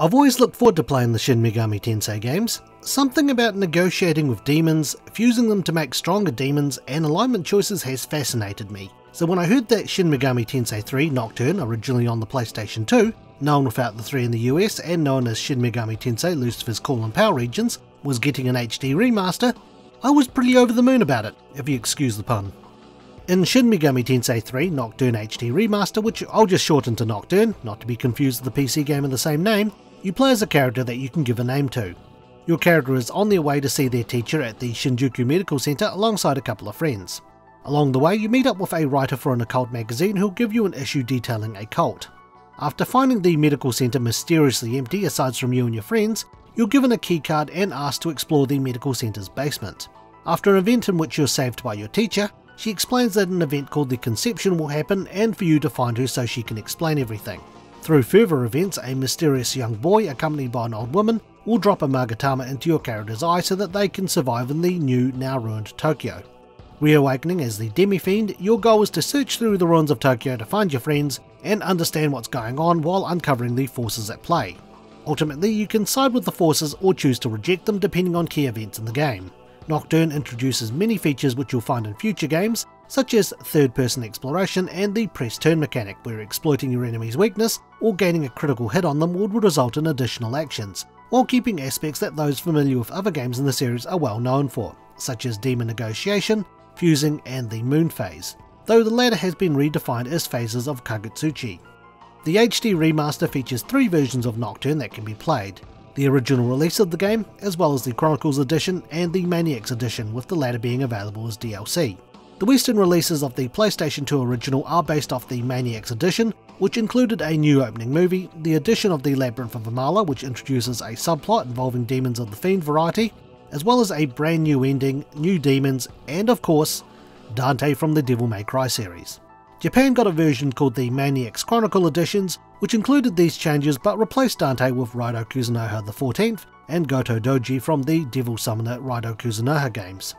I've always looked forward to playing the Shin Megami Tensei games. Something about negotiating with demons, fusing them to make stronger demons, and alignment choices has fascinated me. So when I heard that Shin Megami Tensei 3 Nocturne, originally on the PlayStation 2, known without the 3 in the US and known as Shin Megami Tensei Lucifer's Call and Power Regions, was getting an HD remaster, I was pretty over the moon about it, if you excuse the pun. In Shin Megami Tensei 3 Nocturne HD Remaster, which I'll just shorten to Nocturne, not to be confused with the PC game of the same name, you play as a character that you can give a name to. Your character is on their way to see their teacher at the Shinjuku Medical Center alongside a couple of friends. Along the way, you meet up with a writer for an occult magazine who'll give you an issue detailing a cult. After finding the medical center mysteriously empty aside from you and your friends, you're given a keycard and asked to explore the medical center's basement. After an event in which you're saved by your teacher, she explains that an event called the Conception will happen and for you to find her so she can explain everything. Through further events, a mysterious young boy accompanied by an old woman will drop a Magatama into your character's eye so that they can survive in the new, now ruined Tokyo. Reawakening as the Demi-Fiend, your goal is to search through the ruins of Tokyo to find your friends and understand what's going on while uncovering the forces at play. Ultimately, you can side with the forces or choose to reject them depending on key events in the game. Nocturne introduces many features which you'll find in future games, such as third-person exploration and the press-turn mechanic, where exploiting your enemy's weakness or gaining a critical hit on them would result in additional actions, while keeping aspects that those familiar with other games in the series are well known for, such as demon negotiation, fusing and the moon phase, though the latter has been redefined as phases of Kagutsuchi. The HD remaster features 3 versions of Nocturne that can be played: the original release of the game, as well as the Chronicles edition and the Maniacs edition, with the latter being available as DLC. The Western releases of the PlayStation 2 original are based off the Maniacs edition, which included a new opening movie, the addition of the Labyrinth of Amala, which introduces a subplot involving demons of the Fiend variety, as well as a brand new ending, new demons, and of course, Dante from the Devil May Cry series. Japan got a version called the Maniacs Chronicle Editions, which included these changes but replaced Dante with Raidou Kuzunoha XIV and Goto Doji from the Devil Summoner Raidou Kuzunoha games.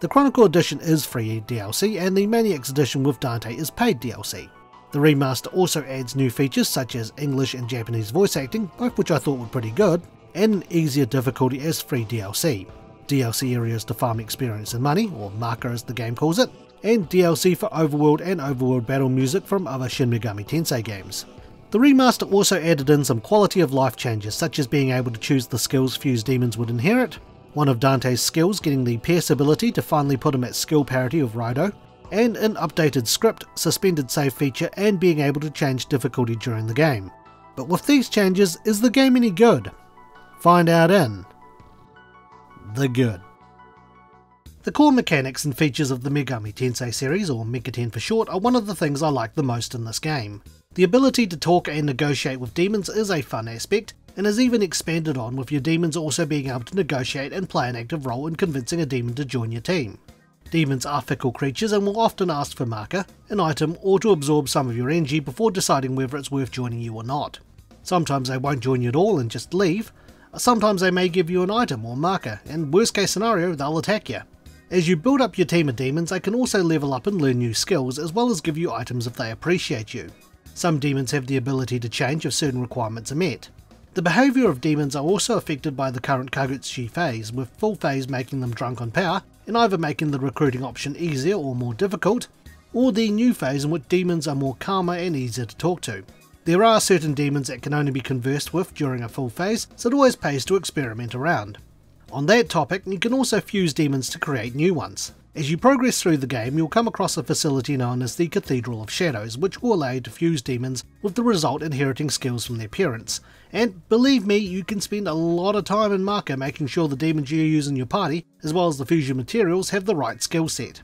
The Chronicle Edition is free DLC and the Maniacs Edition with Dante is paid DLC. The remaster also adds new features such as English and Japanese voice acting, both which I thought were pretty good, and an easier difficulty as free DLC. DLC areas to farm experience and money, or Macca as the game calls it, and DLC for overworld and overworld battle music from other Shin Megami Tensei games. The remaster also added in some quality of life changes, such as being able to choose the skills fused demons would inherit, one of Dante's skills getting the Pierce ability to finally put him at skill parity with Raidou, and an updated script, suspended save feature and being able to change difficulty during the game. But with these changes, is the game any good? Find out in The Good. The core mechanics and features of the Megami Tensei series, or Megaten for short, are one of the things I like the most in this game. The ability to talk and negotiate with demons is a fun aspect, and is even expanded on with your demons also being able to negotiate and play an active role in convincing a demon to join your team. Demons are fickle creatures and will often ask for Macca, an item, or to absorb some of your energy before deciding whether it's worth joining you or not. Sometimes they won't join you at all and just leave, sometimes they may give you an item or Macca, and worst case scenario they'll attack you. As you build up your team of demons, they can also level up and learn new skills, as well as give you items if they appreciate you. Some demons have the ability to change if certain requirements are met. The behaviour of demons are also affected by the current Kagutsuchi phase, with full phase making them drunk on power, and either making the recruiting option easier or more difficult, or the new phase in which demons are more calmer and easier to talk to. There are certain demons that can only be conversed with during a full phase, so it always pays to experiment around. On that topic, you can also fuse demons to create new ones. As you progress through the game, you'll come across a facility known as the Cathedral of Shadows, which will allow you to fuse demons, with the result inheriting skills from their parents. And believe me, you can spend a lot of time in Macca making sure the demons you use in your party, as well as the fusion materials, have the right skill set.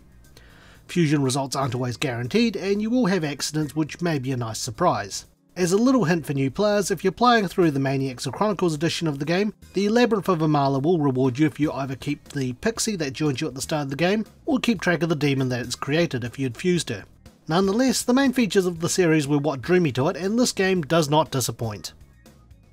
Fusion results aren't always guaranteed, and you will have accidents which may be a nice surprise. As a little hint for new players, if you're playing through the Maniacs or Chronicles edition of the game, the Labyrinth of Amala will reward you if you either keep the pixie that joins you at the start of the game, or keep track of the demon that it's created if you'd fused her. Nonetheless, the main features of the series were what drew me to it, and this game does not disappoint.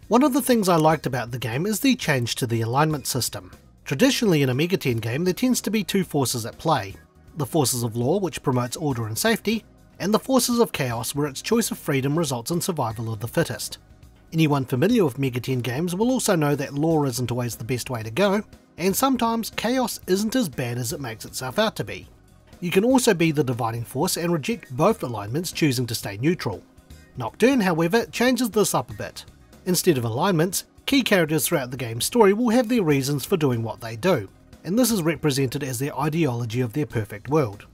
One of the things I liked about the game is the change to the alignment system. Traditionally in a Megaten game, there tends to be 2 forces at play: the forces of law, which promotes order and safety, and the forces of chaos, where its choice of freedom results in survival of the fittest. Anyone familiar with Megaten games will also know that lore isn't always the best way to go, and sometimes chaos isn't as bad as it makes itself out to be. You can also be the dividing force and reject both alignments, choosing to stay neutral. Nocturne, however, changes this up a bit. Instead of alignments, key characters throughout the game's story will have their reasons for doing what they do, and this is represented as their ideology of their perfect world.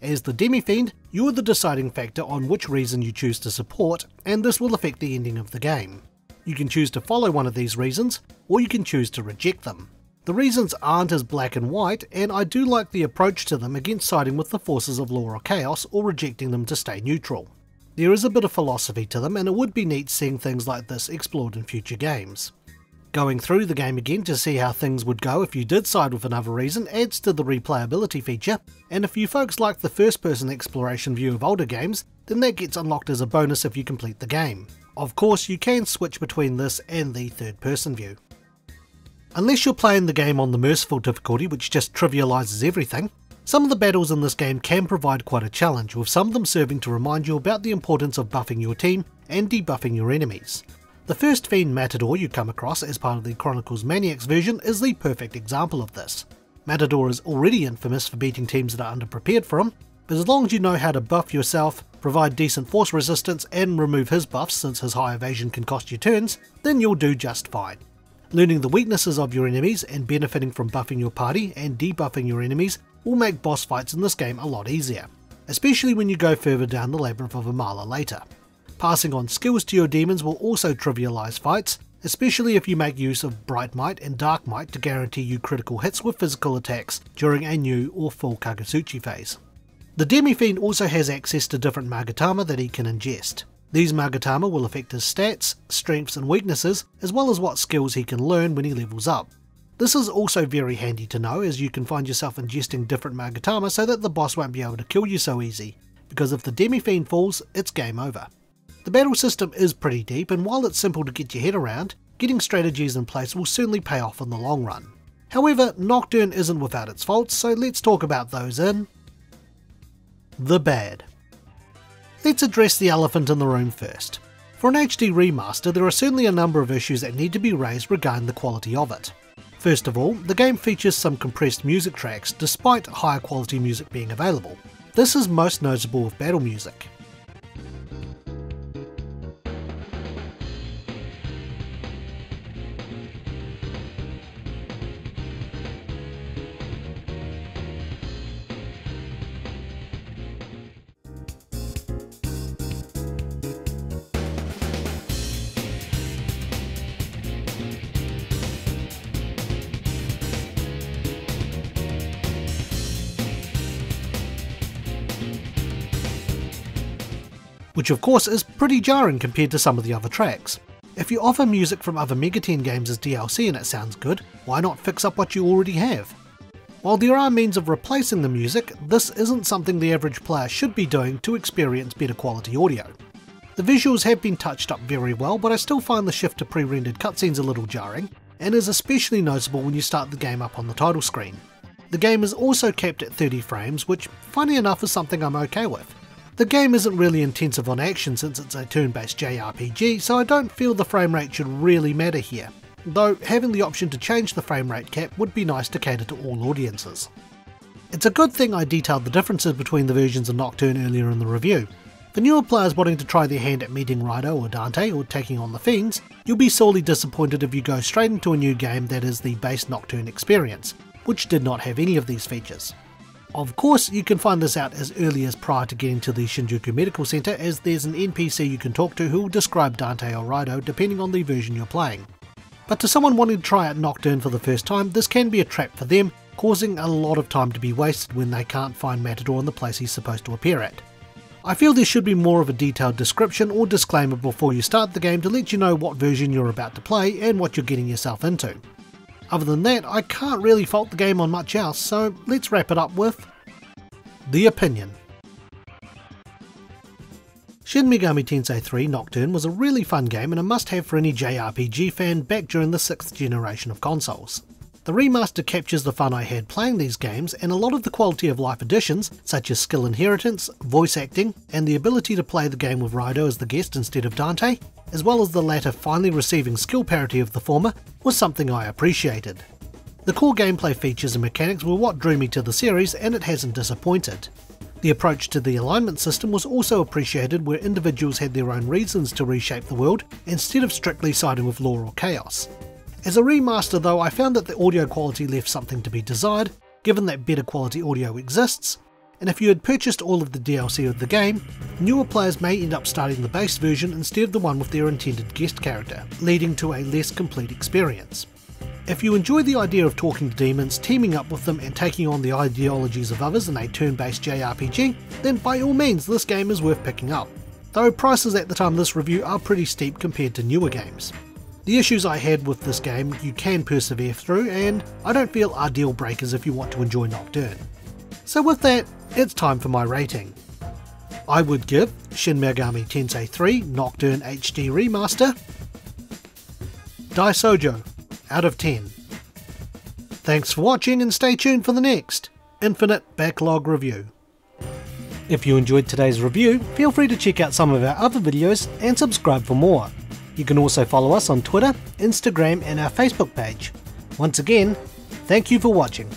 As the Demi-Fiend, you are the deciding factor on which reason you choose to support, and this will affect the ending of the game. You can choose to follow one of these reasons, or you can choose to reject them. The reasons aren't as black and white, and I do like the approach to them against siding with the forces of law or chaos, or rejecting them to stay neutral. There is a bit of philosophy to them, and it would be neat seeing things like this explored in future games. Going through the game again to see how things would go if you did side with another reason adds to the replayability feature, and if you folks like the first-person exploration view of older games, then that gets unlocked as a bonus if you complete the game. Of course, you can switch between this and the third-person view. Unless you're playing the game on the merciful difficulty, which just trivialises everything, some of the battles in this game can provide quite a challenge, with some of them serving to remind you about the importance of buffing your team and debuffing your enemies. The first fiend Matador you come across as part of the Chronicles Maniacs version is the perfect example of this. Matador is already infamous for beating teams that are underprepared for him, but as long as you know how to buff yourself, provide decent force resistance and remove his buffs since his high evasion can cost you turns, then you'll do just fine. Learning the weaknesses of your enemies and benefiting from buffing your party and debuffing your enemies will make boss fights in this game a lot easier, especially when you go further down the Labyrinth of Amala later. Passing on skills to your demons will also trivialise fights, especially if you make use of Bright Might and Dark Might to guarantee you critical hits with physical attacks during a new or full Kagutsuchi phase. The Demi-Fiend also has access to different Magatama that he can ingest. These Magatama will affect his stats, strengths and weaknesses, as well as what skills he can learn when he levels up. This is also very handy to know, as you can find yourself ingesting different Magatama so that the boss won't be able to kill you so easy, because if the Demi-Fiend falls, it's game over. The battle system is pretty deep, and while it's simple to get your head around, getting strategies in place will certainly pay off in the long run. However, Nocturne isn't without its faults, so let's talk about those in the bad. Let's address the elephant in the room first. For an HD remaster, there are certainly a number of issues that need to be raised regarding the quality of it. First of all, the game features some compressed music tracks, despite higher quality music being available. This is most noticeable with battle music. Which of course is pretty jarring compared to some of the other tracks. If you offer music from other Megaten games as DLC and it sounds good, why not fix up what you already have? While there are means of replacing the music, this isn't something the average player should be doing to experience better quality audio. The visuals have been touched up very well, but I still find the shift to pre-rendered cutscenes a little jarring, and is especially noticeable when you start the game up on the title screen. The game is also capped at 30 frames, which funny enough is something I'm okay with. The game isn't really intensive on action since it's a turn-based JRPG, so I don't feel the frame rate should really matter here, though having the option to change the frame rate cap would be nice to cater to all audiences. It's a good thing I detailed the differences between the versions of Nocturne earlier in the review. For newer players wanting to try their hand at meeting Raidou or Dante or taking on the Fiends, you'll be sorely disappointed if you go straight into a new game that is the base Nocturne experience, which did not have any of these features. Of course, you can find this out as early as prior to getting to the Shinjuku Medical Center, as there's an NPC you can talk to who will describe Dante or Raidou depending on the version you're playing. But to someone wanting to try out Nocturne for the first time, this can be a trap for them, causing a lot of time to be wasted when they can't find Matador in the place he's supposed to appear at. I feel there should be more of a detailed description or disclaimer before you start the game to let you know what version you're about to play and what you're getting yourself into. Other than that, I can't really fault the game on much else, so let's wrap it up with the opinion. Shin Megami Tensei 3 Nocturne was a really fun game and a must-have for any JRPG fan back during the 6th generation of consoles. The remaster captures the fun I had playing these games, and a lot of the quality of life additions, such as skill inheritance, voice acting, and the ability to play the game with Raidou as the guest instead of Dante, as well as the latter finally receiving skill parity of the former, was something I appreciated. The core gameplay features and mechanics were what drew me to the series, and it hasn't disappointed. The approach to the alignment system was also appreciated, where individuals had their own reasons to reshape the world, instead of strictly siding with law or chaos. As a remaster though, I found that the audio quality left something to be desired, given that better quality audio exists, and if you had purchased all of the DLC of the game, newer players may end up starting the base version instead of the one with their intended guest character, leading to a less complete experience. If you enjoy the idea of talking to demons, teaming up with them and taking on the ideologies of others in a turn-based JRPG, then by all means this game is worth picking up, though prices at the time of this review are pretty steep compared to newer games. The issues I had with this game you can persevere through, and I don't feel are deal breakers if you want to enjoy Nocturne. So with that, it's time for my rating. I would give Shin Megami Tensei 3 Nocturne HD Remaster Daisoujo out of 10. Thanks for watching and stay tuned for the next Infinite Backlog review. If you enjoyed today's review, feel free to check out some of our other videos and subscribe for more. You can also follow us on Twitter, Instagram and our Facebook page. Once again, thank you for watching.